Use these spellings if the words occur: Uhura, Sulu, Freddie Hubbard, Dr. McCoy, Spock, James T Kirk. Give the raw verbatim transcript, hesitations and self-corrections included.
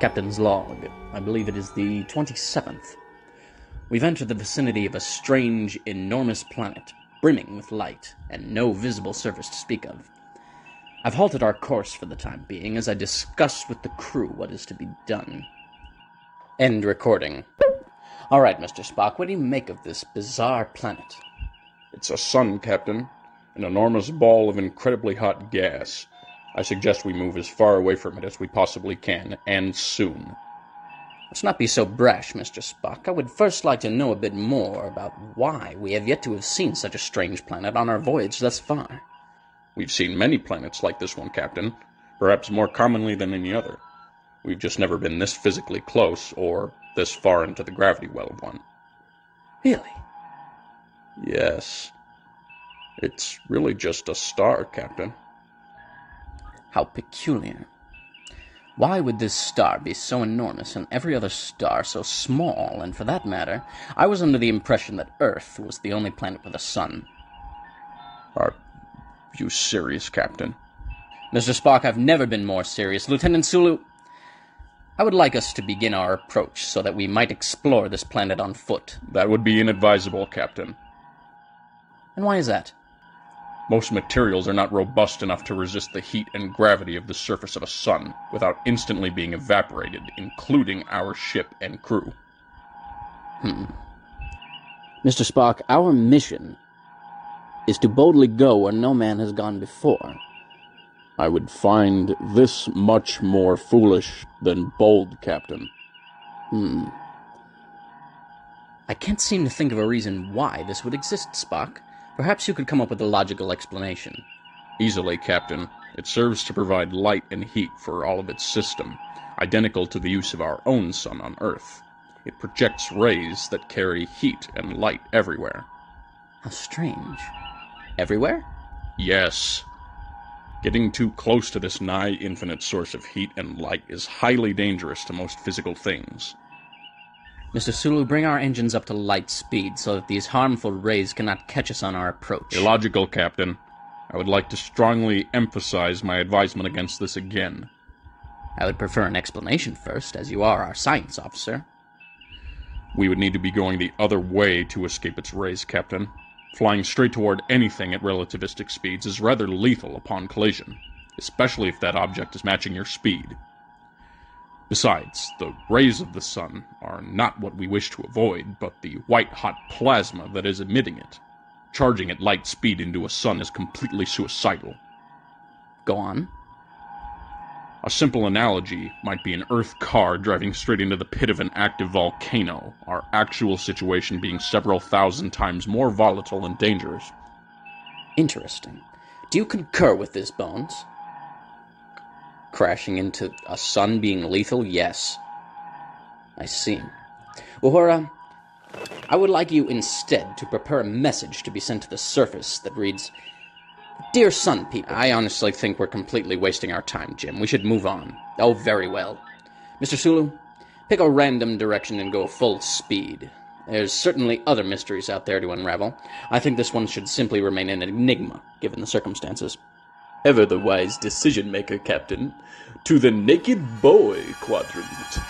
Captain's log. I believe it is the twenty-seventh. We've entered the vicinity of a strange, enormous planet, brimming with light, and no visible surface to speak of. I've halted our course for the time being as I discuss with the crew what is to be done. End recording. All right, Mister Spock, what do you make of this bizarre planet? It's a sun, Captain. An enormous ball of incredibly hot gas. I suggest we move as far away from it as we possibly can, and soon. Let's not be so brash, Mister Spock. I would first like to know a bit more about why we have yet to have seen such a strange planet on our voyage thus far. We've seen many planets like this one, Captain, perhaps more commonly than any other. We've just never been this physically close, or this far into the gravity well of one. Really? Yes. It's really just a star, Captain. How peculiar. Why would this star be so enormous and every other star so small, and for that matter, I was under the impression that Earth was the only planet with a sun. Are you serious, Captain? Mister Spock, I've never been more serious. Lieutenant Sulu, I would like us to begin our approach so that we might explore this planet on foot. That would be inadvisable, Captain. And why is that? Most materials are not robust enough to resist the heat and gravity of the surface of a sun without instantly being evaporated, including our ship and crew. Hmm. Mister Spock, our mission is to boldly go where no man has gone before. I would find this much more foolish than bold, Captain. Hmm. I can't seem to think of a reason why this would exist, Spock. Perhaps you could come up with a logical explanation. Easily, Captain. It serves to provide light and heat for all of its system, identical to the use of our own sun on Earth. It projects rays that carry heat and light everywhere. How strange. Everywhere? Yes. Getting too close to this nigh-infinite source of heat and light is highly dangerous to most physical things. Mister Sulu, bring our engines up to light speed so that these harmful rays cannot catch us on our approach. Illogical, Captain. I would like to strongly emphasize my advisement against this again. I would prefer an explanation first, as you are our science officer. We would need to be going the other way to escape its rays, Captain. Flying straight toward anything at relativistic speeds is rather lethal upon collision, especially if that object is matching your speed. Besides, the rays of the sun are not what we wish to avoid, but the white-hot plasma that is emitting it. Charging at light speed into a sun is completely suicidal. Go on. A simple analogy might be an Earth car driving straight into the pit of an active volcano, our actual situation being several thousand times more volatile and dangerous. Interesting. Do you concur with this, Bones? Crashing into a sun being lethal? Yes. I see. Uhura, I would like you instead to prepare a message to be sent to the surface that reads, "Dear sun people." I honestly think we're completely wasting our time, Jim. We should move on. Oh, very well. Mister Sulu, pick a random direction and go full speed. There's certainly other mysteries out there to unravel. I think this one should simply remain an enigma, given the circumstances. Ever the wise decision-maker, Captain. To the naked boy quadrant.